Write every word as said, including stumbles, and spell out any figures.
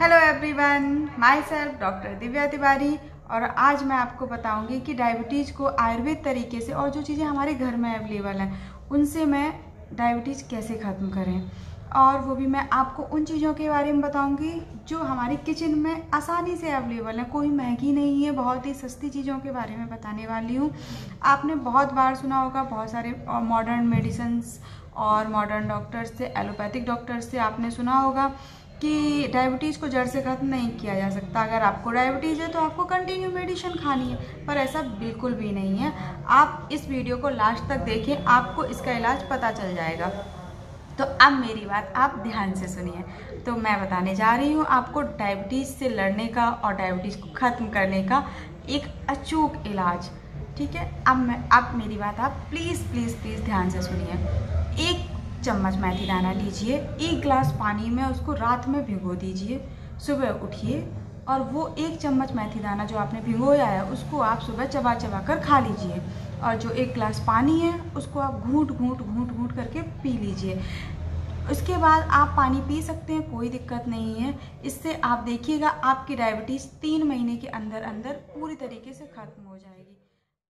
Hello everyone, myself doctor Divya Tiwari. और आज मैं आपको बताऊंगी कि डायबिटीज़ को आयुर्वेद तरीके से और जो चीज़ें हमारे घर में अवेलेबल हैं उनसे मैं डायबिटीज़ कैसे ख़त्म करें, और वो भी मैं आपको उन चीज़ों के बारे में बताऊंगी जो हमारी किचन में आसानी से अवेलेबल है, कोई महंगी नहीं है। बहुत ही सस्ती चीज़ों के बारे में बताने वाली हूँ। आपने बहुत बार सुना होगा, बहुत सारे मॉडर्न मेडिसिन्स और मॉडर्न डॉक्टर्स से, एलोपैथिक डॉक्टर्स से आपने सुना होगा कि डायबिटीज़ को जड़ से ख़त्म नहीं किया जा सकता। अगर आपको डायबिटीज़ है तो आपको कंटिन्यू मेडिसिन खानी है, पर ऐसा बिल्कुल भी नहीं है। आप इस वीडियो को लास्ट तक देखें, आपको इसका इलाज पता चल जाएगा। तो अब मेरी बात आप ध्यान से सुनिए। तो मैं बताने जा रही हूँ आपको डायबिटीज़ से लड़ने का और डायबिटीज़ को ख़त्म करने का एक अचूक इलाज, ठीक है। अब मैं अब मेरी बात आप प्लीज़ प्लीज़ प्लीज़ ध्यान से सुनिए। एक चम्मच मेथी दाना लीजिए, एक गिलास पानी में उसको रात में भिगो दीजिए। सुबह उठिए और वो एक चम्मच मेथी दाना जो आपने भिगोया है उसको आप सुबह चबा चबा कर खा लीजिए, और जो एक गिलास पानी है उसको आप घूंट घूंट घूंट घूंट करके पी लीजिए। उसके बाद आप पानी पी सकते हैं, कोई दिक्कत नहीं है। इससे आप देखिएगा आपकी डायबिटीज़ तीन महीने के अंदर अंदर पूरी तरीके से ख़त्म हो जाएगी।